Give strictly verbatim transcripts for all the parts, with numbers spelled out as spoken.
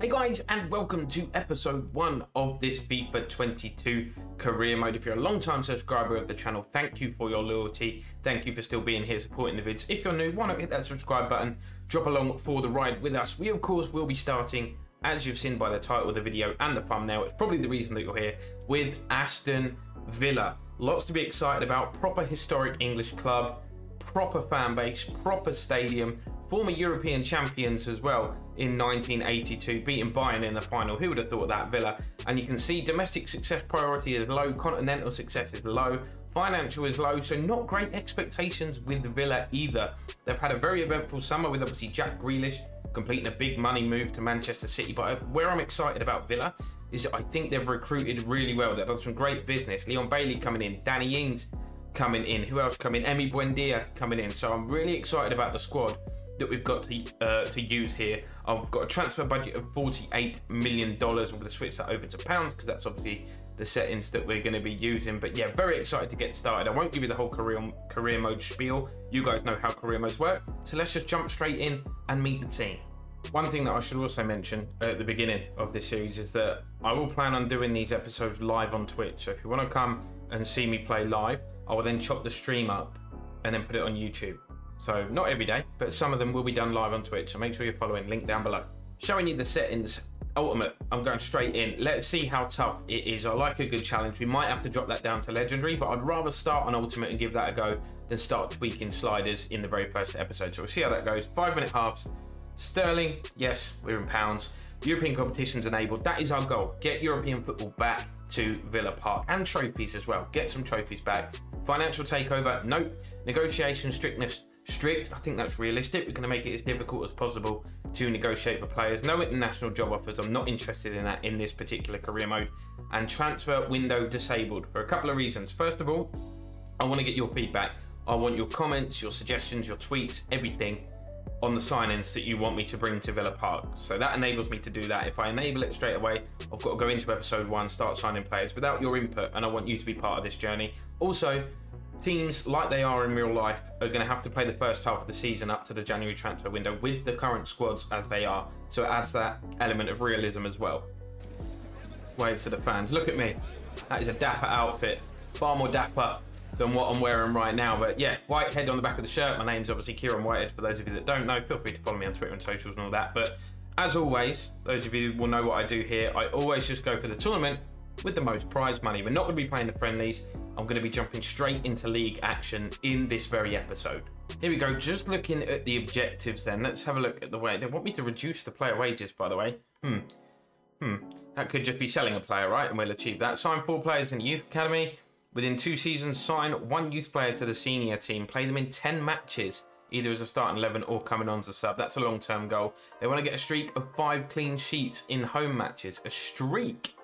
Hey guys, and welcome to episode one of this FIFA twenty-two career mode. If you're a long time subscriber of the channel, thank you for your loyalty. Thank you for still being here supporting the vids. If you're new, why not hit that subscribe button, drop along for the ride with us. We of course will be starting, as you've seen by the title of the video and the thumbnail, it's probably the reason that you're here, with Aston Villa. Lots to be excited about. Proper historic English club, proper fan base, proper stadium, former European champions as well in nineteen eighty-two, beating Bayern in the final. Who would have thought that, Villa? And you can see domestic success priority is low, continental success is low, financial is low, so not great expectations with Villa either. They've had a very eventful summer with obviously Jack Grealish completing a big money move to Manchester City. But where I'm excited about Villa is I think they've recruited really well. They've done some great business. Leon Bailey coming in, Danny Ings coming in. Who else coming in? Emmy Buendia coming in. So I'm really excited about the squad that we've got to uh, to use here. I've got a transfer budget of forty-eight million dollars. I'm going to switch that over to pounds because that's obviously the settings that we're going to be using. But yeah, very excited to get started. I won't give you the whole career, career mode spiel. You guys know how career modes work. So let's just jump straight in and meet the team. One thing that I should also mention at the beginning of this series is that I will plan on doing these episodes live on Twitch. So if you want to come and see me play live, I will then chop the stream up and then put it on YouTube. So not every day, but some of them will be done live on Twitch. So make sure you're following, link down below. Showing you the settings, ultimate, I'm going straight in. Let's see how tough it is. I like a good challenge. We might have to drop that down to legendary, but I'd rather start on ultimate and give that a go than start tweaking sliders in the very first episode. So we'll see how that goes. Five minute halves. Sterling, yes, we're in pounds. European competitions enabled. That is our goal. Get European football back to Villa Park, and trophies as well. Get some trophies back. Financial takeover, nope. Negotiation strictness, strict. I think that's realistic. We're going to make it as difficult as possible to negotiate for players. No international job offers. I'm not interested in that in this particular career mode. And transfer window disabled for a couple of reasons. First of all, I want to get your feedback. I want your comments, your suggestions, your tweets, everything on the signings that you want me to bring to Villa Park. So that enables me to do that. If I enable it straight away, I've got to go into episode one, start signing players without your input, and I want you to be part of this journey. Also, teams, like they are in real life, are going to have to play the first half of the season up to the January transfer window with the current squads as they are. So it adds that element of realism as well. Wave to the fans. Look at me. That is a dapper outfit. Far more dapper than what I'm wearing right now. But yeah, Whitehead on the back of the shirt. My name's obviously Kieran Whitehead. For those of you that don't know, feel free to follow me on Twitter and socials and all that. But as always, those of you who will know what I do here, I always just go for the tournament with the most prize money. We're not going to be playing the friendlies. I'm going to be jumping straight into league action in this very episode. Here we go. Just looking at the objectives then. Let's have a look at the way. They want me to reduce the player wages, by the way. Hmm. Hmm. That could just be selling a player, right? And we'll achieve that. Sign four players in the youth academy. Within two seasons, sign one youth player to the senior team. Play them in ten matches, either as a starting eleven or coming on as a sub. That's a long-term goal. They want to get a streak of five clean sheets in home matches. A streak.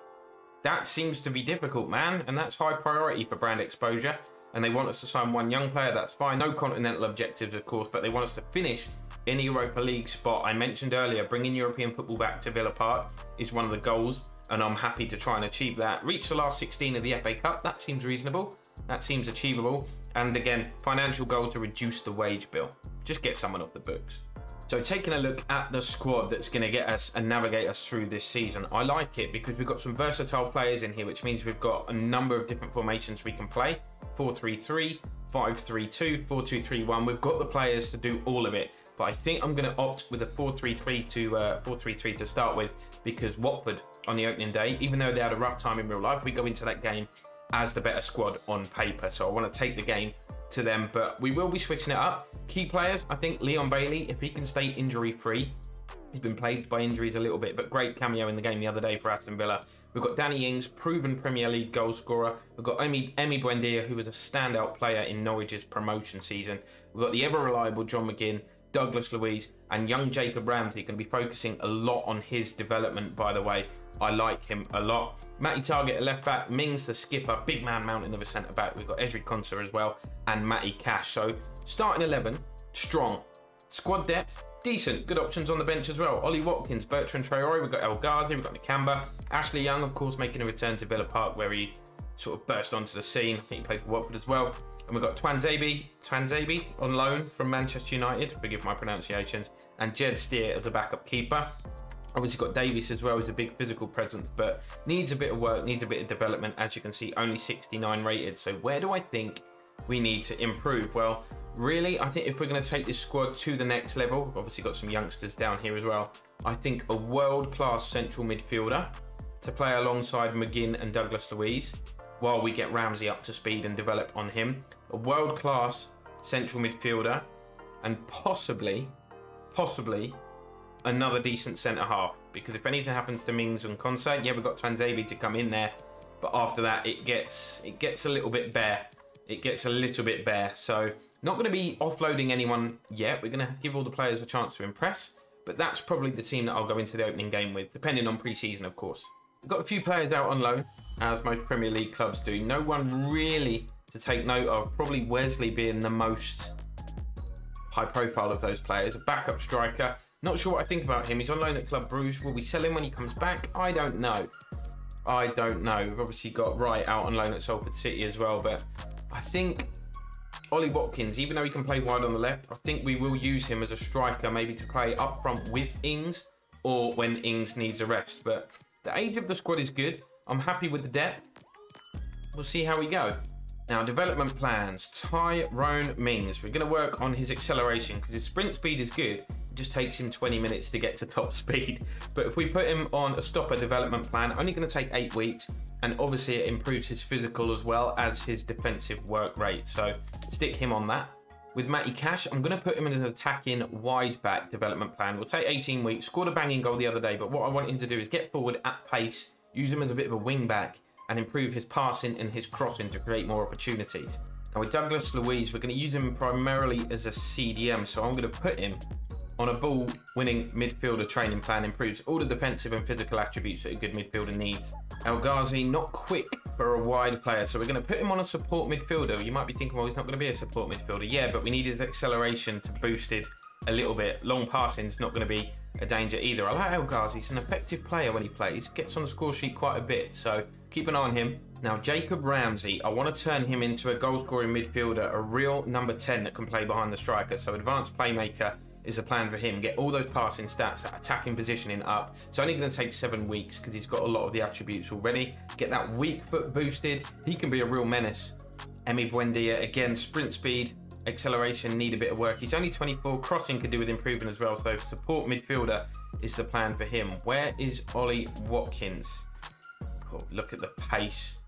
That seems to be difficult, man, and that's high priority for brand exposure. And they want us to sign one young player, that's fine. No continental objectives, of course, but they want us to finish in the Europa League spot. I mentioned earlier, bringing European football back to Villa Park is one of the goals, and I'm happy to try and achieve that. Reach the last sixteen of the F A Cup, that seems reasonable. That seems achievable. And again, financial goal to reduce the wage bill. Just get someone off the books. So taking a look at the squad that's going to get us and navigate us through this season, I like it because we've got some versatile players in here, which means we've got a number of different formations we can play. four three three, five three two, four two three one. We've got the players to do all of it, but I think I'm going to opt with a four three three to uh, four three three to start with, because Watford on the opening day, even though they had a rough time in real life, we go into that game as the better squad on paper. So I want to take the game to them, but we will be switching it up. Key players, I think Leon Bailey, if he can stay injury free, he's been plagued by injuries a little bit, but great cameo in the game the other day for Aston Villa. We've got Danny Ings, proven Premier League goal scorer. We've got Emmy Buendia, who was a standout player in Norwich's promotion season. We've got the ever reliable John McGinn, Douglas Luiz, and young Jacob Ramsey. Going to be focusing a lot on his development, by the way. I like him a lot. Matty Target at left back, Mings the skipper, big man mounting the centre back. We've got Ezri Konsa as well, and Matty Cash. So starting eleven, strong. Squad depth, decent. Good options on the bench as well. Ollie Watkins, Bertrand Traore, we've got El Ghazi, we've got Nakamba. Ashley Young, of course, making a return to Villa Park where he sort of burst onto the scene. I think he played for Watford as well. And we've got Twanzebe, Twanzebe on loan from Manchester United, forgive my pronunciations, and Jed Steer as a backup keeper. Obviously got Davies as well, who's a big physical presence, but needs a bit of work, needs a bit of development. As you can see, only sixty-nine rated. So where do I think we need to improve? Well, really, I think if we're going to take this squad to the next level, we've obviously got some youngsters down here as well. I think a world-class central midfielder to play alongside McGinn and Douglas Luiz while we get Ramsey up to speed and develop on him. A world-class central midfielder and possibly, possibly another decent centre-half, because if anything happens to Mings and Konsa, yeah, we've got Tanzebe to come in there, but after that it gets it gets a little bit bare. It gets a little bit bare. So not going to be offloading anyone yet. We're going to give all the players a chance to impress, but that's probably the team that I'll go into the opening game with, depending on pre-season, of course. We've got a few players out on loan, as most Premier League clubs do. No one really to take note of, probably Wesley being the most high profile of those players. A backup striker. Not sure what I think about him. He's on loan at Club Brugge. Will we sell him when he comes back? I don't know. I don't know. We've obviously got Wright out on loan at Salford City as well. But I think Ollie Watkins, even though he can play wide on the left, I think we will use him as a striker, maybe to play up front with Ings or when Ings needs a rest. But the age of the squad is good. I'm happy with the depth. We'll see how we go. Now, development plans. Tyrone Mings. We're going to work on his acceleration because his sprint speed is good. It just takes him twenty minutes to get to top speed. But if we put him on a stopper development plan, only going to take eight weeks. And obviously it improves his physical as well as his defensive work rate. So stick him on that. With Matty Cash, I'm going to put him in an attacking wide back development plan. We'll take eighteen weeks. Scored a banging goal the other day. But what I want him to do is get forward at pace, use him as a bit of a wing back, and improve his passing and his crossing to create more opportunities. Now with Douglas Luiz, we're going to use him primarily as a C D M. So I'm going to put him on a ball-winning midfielder training plan, improves all the defensive and physical attributes that a good midfielder needs. El Ghazi, not quick for a wide player, so we're going to put him on a support midfielder. You might be thinking, well, he's not going to be a support midfielder. Yeah, but we need his acceleration to boost it a little bit. Long passing is not going to be a danger either. I like El Ghazi. He's an effective player when he plays. Gets on the score sheet quite a bit, so keep an eye on him. Now, Jacob Ramsey, I want to turn him into a goal-scoring midfielder, a real number ten that can play behind the striker, so advanced playmaker is the plan for him. Get all those passing stats, that attacking positioning up. It's only going to take seven weeks because he's got a lot of the attributes already. Get that weak foot boosted. He can be a real menace. Emi Buendia, again, sprint speed, acceleration, need a bit of work. He's only twenty-four. Crossing could do with improvement as well. So support midfielder is the plan for him. Where is Ollie Watkins? Cool. Look at the pace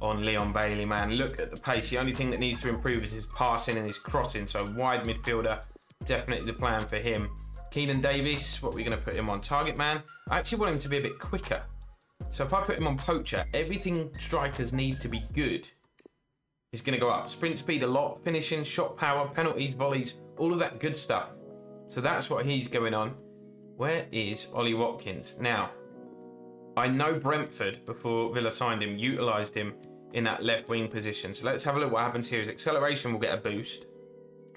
on Leon Bailey, man. Look at the pace. The only thing that needs to improve is his passing and his crossing. So wide midfielder, definitely the plan for him. Keenan Davies, what we're going to put him on? Target man. I actually want him to be a bit quicker. So if I put him on poacher, everything strikers need to be good is going to go up. Sprint speed a lot, finishing, shot power, penalties, volleys, all of that good stuff. So that's what he's going on. Where is Ollie Watkins? Now, I know Brentford, before Villa signed him, utilised him in that left wing position. So let's have a look what happens here. His acceleration will get a boost.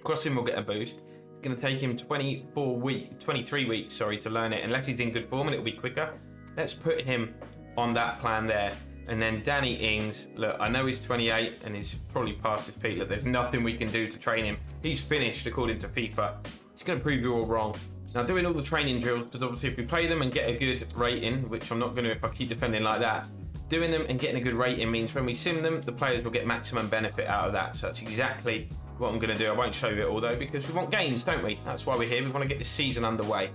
Crossing will get a boost. Going to take him twenty-four weeks, twenty-three weeks, sorry, to learn it, unless he's in good form and it'll be quicker. Let's put him on that plan there. And then Danny Ings, look, I know he's twenty-eight and he's probably past his peak. Look, there's nothing we can do to train him. He's finished according to FIFA. He's going to prove you all wrong. Now, doing all the training drills, because obviously if we play them and get a good rating, which I'm not going to if I keep defending like that, doing them and getting a good rating means when we sim them, the players will get maximum benefit out of that. So that's exactly what I'm going to do. I won't show you it all though, because we want games, don't we? That's why we're here. We want to get this season underway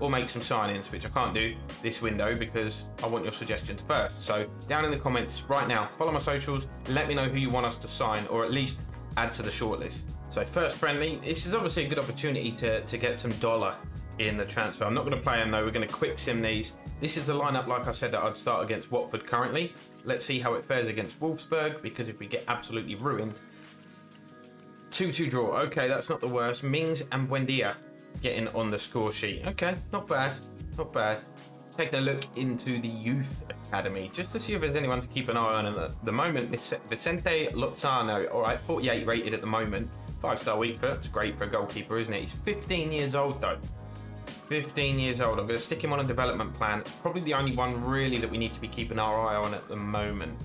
or make some signings, which I can't do this window because I want your suggestions first. So down in the comments right now, follow my socials, let me know who you want us to sign or at least add to the shortlist. So first friendly, this is obviously a good opportunity to, to get some dollar in the transfer. I'm not going to play them though. We're going to quick sim these. This is the lineup, like I said, that I'd start against Watford currently. Let's see how it fares against Wolfsburg, because if we get absolutely ruined, two two draw. Okay, that's not the worst. Mings and Buendia getting on the score sheet. Okay, not bad. Not bad. Taking a look into the Youth Academy, just to see if there's anyone to keep an eye on. And at the moment, Vicente Lozano. All right, forty-eight rated at the moment. Five-star weak foot. It's great for a goalkeeper, isn't it? He's fifteen years old, though. fifteen years old. I'm going to stick him on a development plan. It's probably the only one, really, that we need to be keeping our eye on at the moment.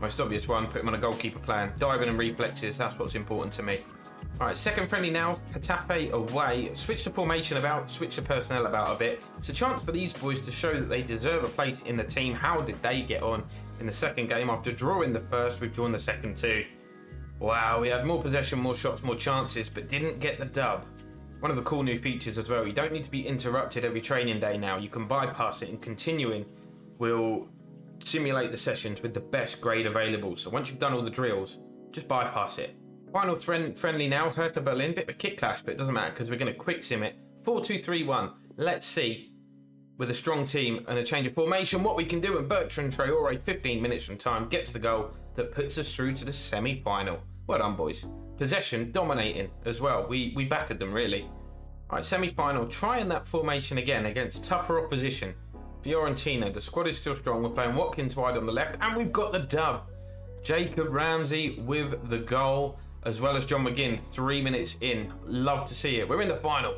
Most obvious one, put him on a goalkeeper plan. Diving and reflexes, that's what's important to me. All right, second friendly now, Atafe away. Switch the formation about, switch the personnel about a bit. It's a chance for these boys to show that they deserve a place in the team. How did they get on in the second game? After drawing the first, we've drawn the second too. Wow, we had more possession, more shots, more chances, but didn't get the dub. One of the cool new features as well, you don't need to be interrupted every training day now. You can bypass it, and continuing will simulate the sessions with the best grade available. So once you've done all the drills, just bypass it. Final friendly now, Hertha Berlin. Bit of a kick clash, but it doesn't matter because we're going to quick sim it. four two three one. Let's see, with a strong team and a change of formation, what we can do. And Bertrand Traore, fifteen minutes from time, gets the goal that puts us through to the semi-final. Well done, boys. Possession, dominating as well. We, we battered them, really. All right, semi-final. Trying that formation again against tougher opposition. Fiorentina, the squad is still strong. We're playing Watkins wide on the left, and we've got the dub. Jacob Ramsey with the goal, as well as John McGinn, three minutes in. Love to see it. We're in the final.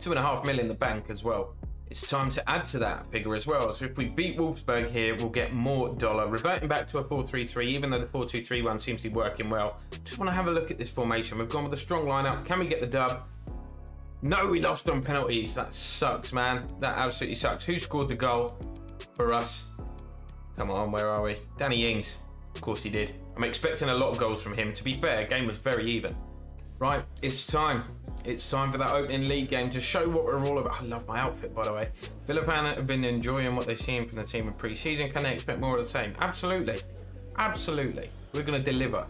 Two and a half mil in the bank as well. It's time to add to that figure as well. So if we beat Wolfsburg here, we'll get more dollar. Reverting back to a four three three, even though the four two three one seems to be working well. Just want to have a look at this formation. We've gone with a strong lineup. Can we get the dub? No, we lost on penalties. That sucks, man. That absolutely sucks. Who scored the goal for us? Come on, where are we? Danny Ings. Of course he did. I'm expecting a lot of goals from him. To be fair, game was very even. Right, it's time. It's time for that opening league game to show what we're all about. I love my outfit, by the way. Villa Park have been enjoying what they've seen from the team in pre-season. Can they expect more of the same? Absolutely. Absolutely. We're going to deliver.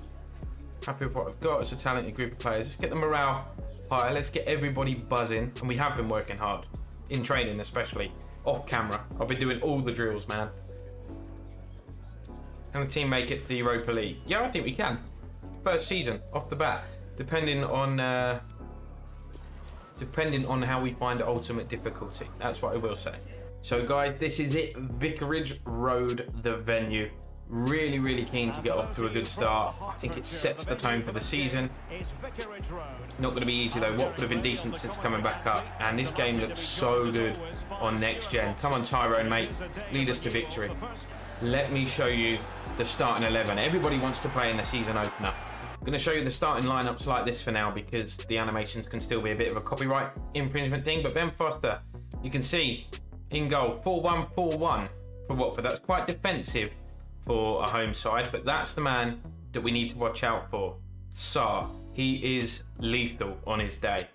Happy with what I've got. It's a talented group of players. Let's get the morale higher. Let's get everybody buzzing. And we have been working hard. In training, especially. Off camera. I've been doing all the drills, man. Can the team make it to the Europa League? Yeah, I think we can. First season, off the bat. Depending on uh, depending on how we find ultimate difficulty. That's what I will say. So, guys, this is it. Vicarage Road, the venue. Really, really keen to get off to a good start. I think it sets the tone for the season. Not going to be easy, though. Watford have been decent since coming back up. And this game looks so good on next gen. Come on, Tyrone, mate. Lead us to victory. Let me show you the starting eleven. Everybody wants to play in the season opener. I'm going to show you the starting lineups like this for now because the animations can still be a bit of a copyright infringement thing. But Ben Foster, you can see in goal, four one four one for Watford. That's quite defensive for a home side, but that's the man that we need to watch out for. Saar, he is lethal on his day.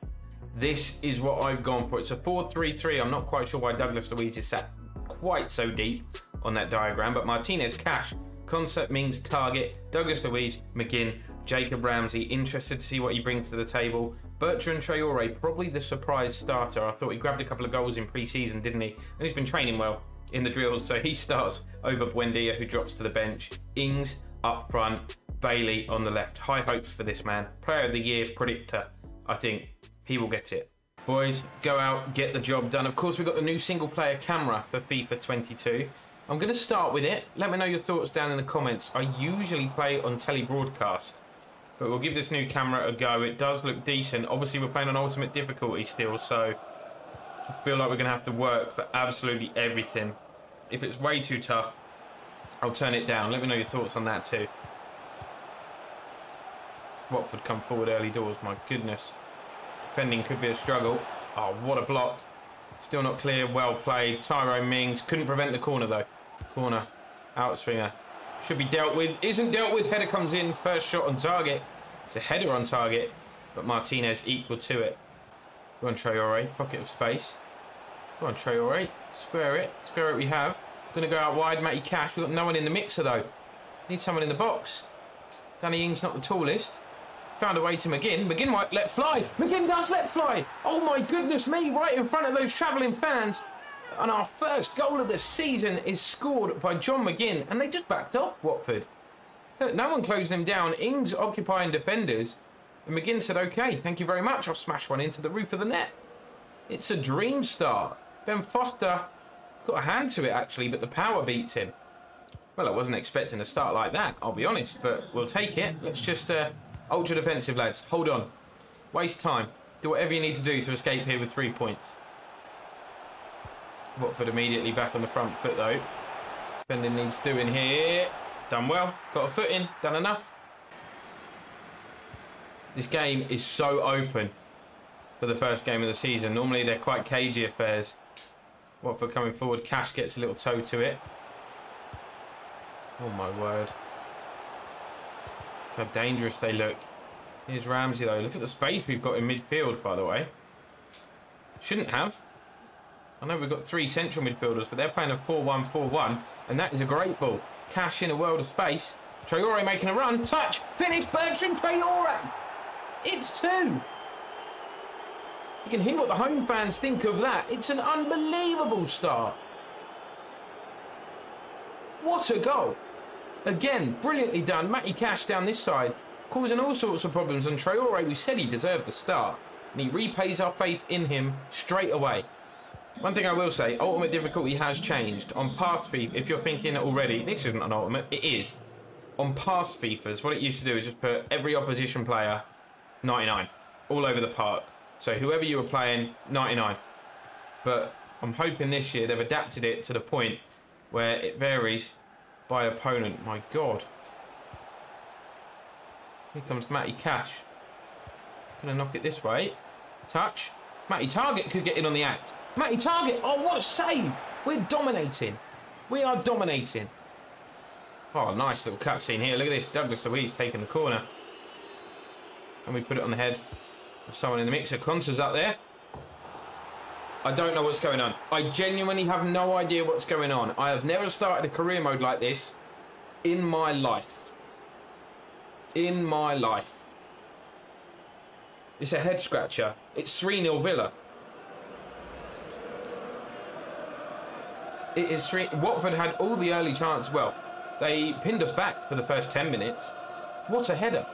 This is what I've gone for. It's a four three three. I'm not quite sure why Douglas Luiz is sat quite so deep on that diagram, but Martinez, Cash, Konsa, Mings, Target, Douglas Luiz, McGinn, Jacob Ramsey. Interested to see what he brings to the table. Bertrand Traore, probably the surprise starter. I thought he grabbed a couple of goals in pre-season, didn't he? And he's been training well in the drills, so he starts over Buendia, who drops to the bench. Ings up front, Bailey on the left. High hopes for this man. Player of the year predictor. I think he will get it. Boys, go out, get the job done. Of course, we've got the new single-player camera for FIFA twenty-two. I'm going to start with it. Let me know your thoughts down in the comments. I usually play on tele broadcast, but we'll give this new camera a go. It does look decent. Obviously, we're playing on ultimate difficulty still, so I feel like we're going to have to work for absolutely everything. If it's way too tough, I'll turn it down. Let me know your thoughts on that too. Watford come forward early doors. My goodness. Defending could be a struggle. Oh, what a block. Still not clear. Well played. Tyrone Mings couldn't prevent the corner, though. Corner. Outswinger. Should be dealt with. Isn't dealt with. Header comes in. First shot on target. It's a header on target, but Martinez equal to it. Go on, Traore. Pocket of space. Go on, Traore. Square it. Square it we have. Going to go out wide. Matty Cash. We've got no one in the mixer, though. Need someone in the box. Danny Ings not the tallest. Found a way to McGinn. McGinn might let fly. McGinn does let fly. Oh, my goodness me. Right in front of those travelling fans. And our first goal of the season is scored by John McGinn. And they just backed up Watford. Look, no one closed him down. Ings occupying defenders. And McGinn said, OK, thank you very much. I'll smash one into the roof of the net. It's a dream start. Ben Foster got a hand to it, actually, but the power beats him. Well, I wasn't expecting a start like that, I'll be honest, but we'll take it. Let's just... Uh, ultra defensive, lads. Hold on. Waste time. Do whatever you need to do to escape here with three points. Watford immediately back on the front foot, though. Defending needs doing here. Done well. Got a foot in. Done enough. This game is so open for the first game of the season. Normally they're quite cagey affairs. Watford coming forward. Cash gets a little toe to it. Oh my word. Look how dangerous they look. Here's Ramsey though. Look at the space we've got in midfield, by the way. Shouldn't have. I know we've got three central midfielders, but they're playing a four one four one, and that is a great ball. Cash in a world of space. Traore making a run. Touch. Finish. Bertrand Traore. It's two. You can hear what the home fans think of that. It's an unbelievable start. What a goal. Again, brilliantly done. Matty Cash down this side, causing all sorts of problems. And Traore, we said he deserved the start. And he repays our faith in him straight away. One thing I will say, ultimate difficulty has changed. On past FIFA, if you're thinking already, this isn't an ultimate, it is. On past FIFAs, what it used to do is just put every opposition player, ninety-nine, all over the park. So whoever you were playing, ninety-nine. But I'm hoping this year they've adapted it to the point where it varies by opponent. My God. Here comes Matty Cash. Going to knock it this way. Touch. Matty Target could get in on the act. Matty Target, oh, what a save. We're dominating. We are dominating. Oh, nice little cutscene here. Look at this. Douglas Luiz taking the corner. And we put it on the head of someone in the mixer. Konsa's up there. I don't know what's going on. I genuinely have no idea what's going on. I have never started a career mode like this in my life. In my life. It's a head scratcher. It's three nil Villa. It is three. Watford had all the early chance. Well, they pinned us back for the first ten minutes. What a header.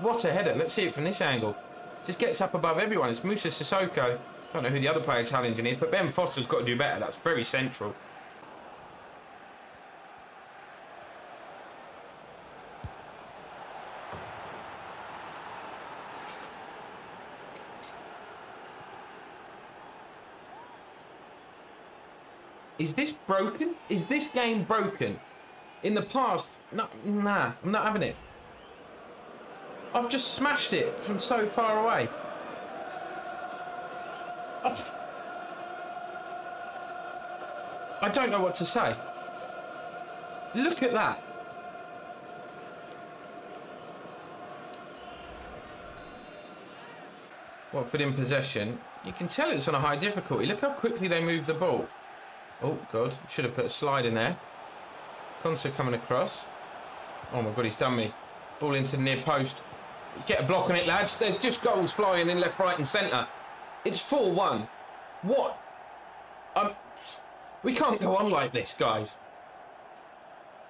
What a header. Let's see it from this angle. Just gets up above everyone. It's Moussa Sissoko. Don't know who the other player challenging is, but Ben Foster's got to do better. That's very central. Is this broken? Is this game broken? In the past, no, nah, I'm not having it. I've just smashed it from so far away. I've... I don't know what to say. Look at that. Watford in possession. You can tell it's on a high difficulty. Look how quickly they move the ball. Oh, God. Should have put a slide in there. Konsa coming across. Oh, my God, he's done me. Ball into the near post. Get a block on it, lads. There's just goals flying in left, right and centre. It's four one. What? Um, we can't go on like this, guys.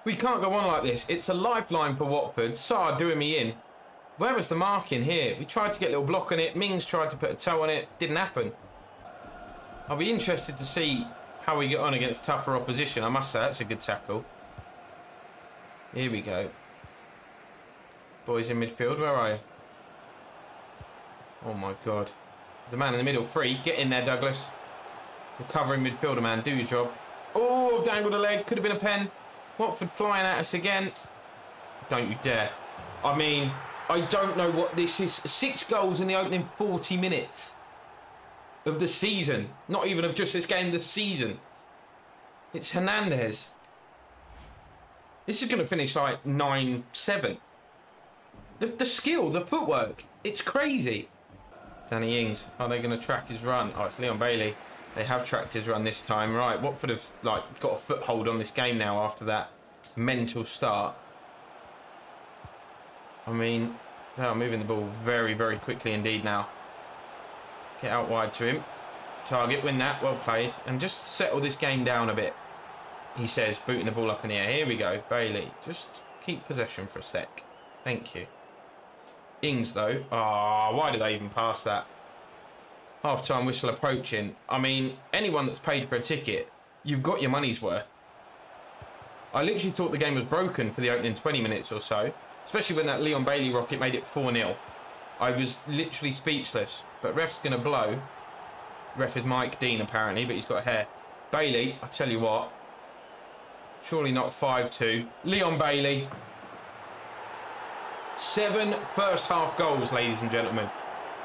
We can't go on like this. It's a lifeline for Watford. Saar doing me in. Where was the marking here? We tried to get a little block on it. Mings tried to put a toe on it. Didn't happen. I'll be interested to see how we get on against tougher opposition. I must say, that's a good tackle. Here we go. Boys in midfield, where are you? Oh, my God. There's a man in the middle, free. Get in there, Douglas. You're covering midfielder, man. Do your job. Oh, dangled a leg. Could have been a pen. Watford flying at us again. Don't you dare. I mean, I don't know what this is. Six goals in the opening forty minutes of the season. Not even of just this game, the season. It's Hernandez. This is going to finish like nine seven. The, the skill, the footwork, it's crazy. Danny Ings, are they going to track his run? Oh, it's Leon Bailey. They have tracked his run this time. Right, Watford have like got a foothold on this game now after that mental start. I mean, they are moving the ball very, very quickly indeed now. Get out wide to him. Target, win that. Well played. And just settle this game down a bit, he says, booting the ball up in the air. Here we go, Bailey. Just keep possession for a sec. Thank you. Ings, though. Ah, oh, why did they even pass that? Half-time whistle approaching. I mean, anyone that's paid for a ticket, you've got your money's worth. I literally thought the game was broken for the opening twenty minutes or so, especially when that Leon Bailey rocket made it four nil. I was literally speechless, but ref's going to blow. Ref is Mike Dean, apparently, but he's got hair. Bailey, I tell you what, surely not five two. Leon Bailey. Seven first half goals, ladies and gentlemen.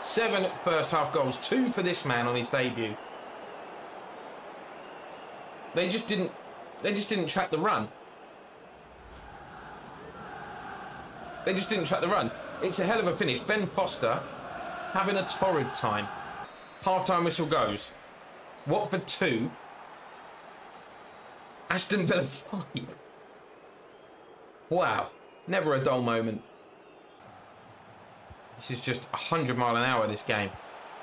Seven first half goals. Two for this man on his debut. They just didn't they just didn't track the run. They just didn't track the run. It's a hell of a finish. Ben Foster having a torrid time. Half-time whistle goes. Watford two. Aston Villa five. Wow. Never a dull moment. This is just a hundred mile an hour, this game.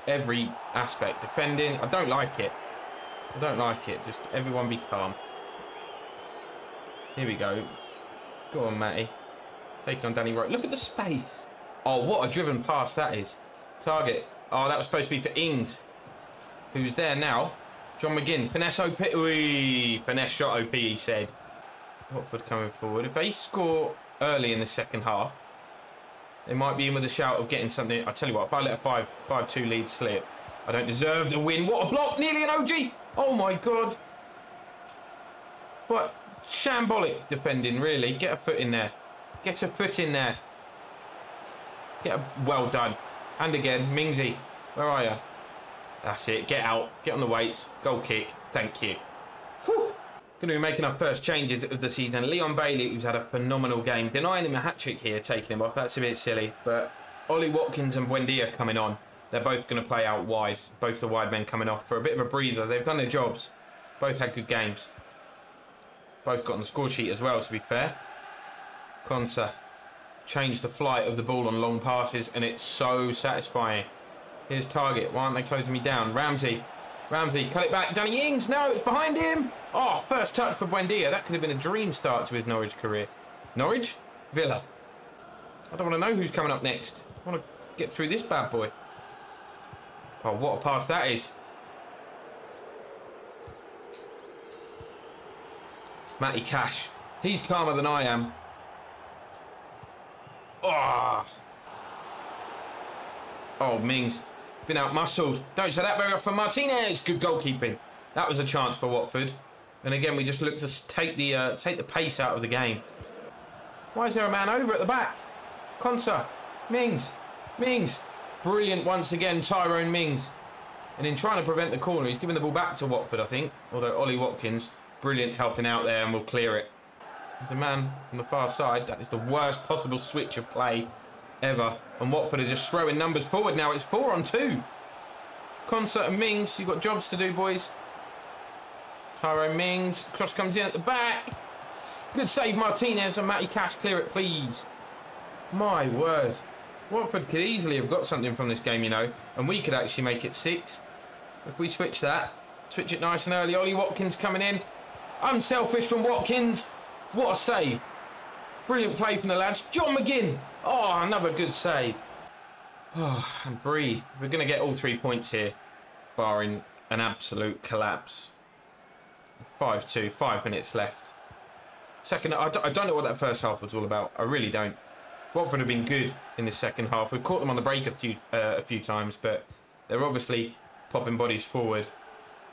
Every aspect. Defending. I don't like it. I don't like it. Just everyone be calm. Here we go. Go on, Matty. Taking on Danny Wright. Look at the space. Oh, what a driven pass that is. Target. Oh, that was supposed to be for Ings. Who's there now? John McGinn. Finesse O P. Wee. Finesse shot O P, he said. Watford coming forward. If they score early in the second half, they might be in with a shout of getting something. I tell you what, if I let a five two lead slip, I don't deserve the win. What a block. Nearly an O G. Oh, my God. What shambolic defending, really. Get a foot in there. Get a foot in there. Get a... Well done. And again, Mingsy. Where are you? That's it. Get out. Get on the weights. Goal kick. Thank you. Whew. Going to be making our first changes of the season. Leon Bailey, who's had a phenomenal game. Denying him a hat-trick here, taking him off. That's a bit silly. But Ollie Watkins and Buendia coming on. They're both going to play out wide. Both the wide men coming off for a bit of a breather. They've done their jobs. Both had good games. Both got on the score sheet as well, to be fair. Konsa changed the flight of the ball on long passes, and it's so satisfying. Here's Target. Why aren't they closing me down? Ramsey. Ramsey, cut it back. Danny Ings. No, it's behind him. Oh, first touch for Buendia. That could have been a dream start to his Norwich career. Norwich? Villa. I don't want to know who's coming up next. I want to get through this bad boy. Oh, what a pass that is. Matty Cash. He's calmer than I am. Oh. Oh, Mings. Been out muscled. Don't say that very often. Martinez. Good goalkeeping. That was a chance for Watford. And again, we just look to take the uh, take the pace out of the game. Why is there a man over at the back? Konsa. Mings. Mings. Brilliant once again, Tyrone Mings. And in trying to prevent the corner, he's given the ball back to Watford, I think. Although Ollie Watkins, brilliant helping out there, and we'll clear it. There's a man on the far side. That is the worst possible switch of play ever. And Watford are just throwing numbers forward now. It's four on two. Konsa and Mings, you've got jobs to do, boys. Tyrone Mings. Cross comes in at the back. Good save, Martinez. And Matty Cash, clear it, please. My word. Watford could easily have got something from this game, you know. And we could actually make it six. If we switch that. Switch it nice and early. Ollie Watkins coming in. Unselfish from Watkins. What a save. Brilliant play from the lads. John McGinn. Oh, another good save. Oh, and breathe. We're going to get all three points here, barring an absolute collapse. five two, five minutes left. Second, I don't know what that first half was all about. I really don't. Watford have been good in the second half. We've caught them on the break a few, uh, a few times, but they're obviously popping bodies forward,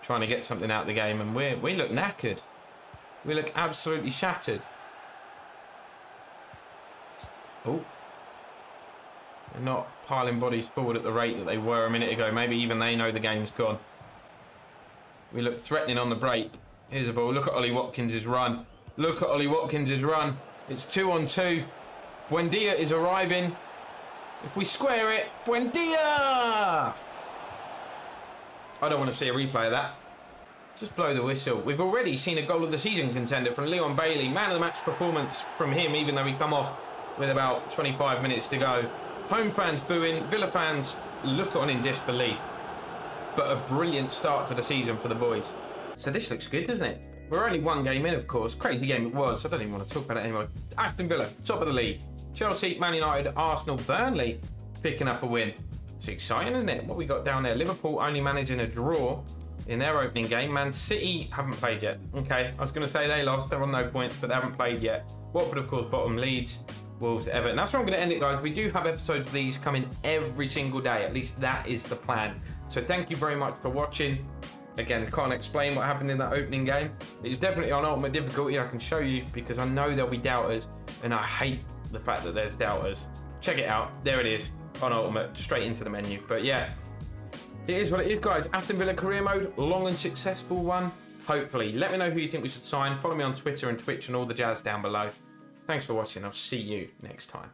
trying to get something out of the game, and we're, we look knackered. We look absolutely shattered. Oh. They're not piling bodies forward at the rate that they were a minute ago. Maybe even they know the game's gone. We look threatening on the break. Here's a ball. Look at Ollie Watkins' run. Look at Ollie Watkins' run. It's two on two. Buendia is arriving. If we square it, Buendia! I don't want to see a replay of that. Just blow the whistle. We've already seen a goal of the season contender from Leon Bailey. Man of the match performance from him, even though we come off with about twenty-five minutes to go. Home fans booing. Villa fans look on in disbelief. But a brilliant start to the season for the boys. So this looks good, doesn't it? We're only one game in, of course. Crazy game it was. I don't even want to talk about it anymore. Aston Villa, top of the league. Chelsea, Man United, Arsenal, Burnley picking up a win. It's exciting, isn't it? What we got down there. Liverpool only managing a draw in their opening game. Man City haven't played yet. Okay, I was going to say they lost. They're on no points, but they haven't played yet. Watford, of course, bottom. Leeds, Wolves, Everton. That's where I'm going to end it, guys. We do have episodes of these coming every single day. At least that is the plan. So thank you very much for watching. Again, can't explain what happened in that opening game. It's definitely on ultimate difficulty. I can show you because I know there'll be doubters, and I hate the fact that there's doubters. check it out. There it is on Ultimate, straight into the menu. But yeah, it is what it is, guys. Aston Villa career mode, long and successful one. Hopefully. Let me know who you think we should sign. Follow me on Twitter and Twitch and all the jazz down below. Thanks for watching. I'll see you next time.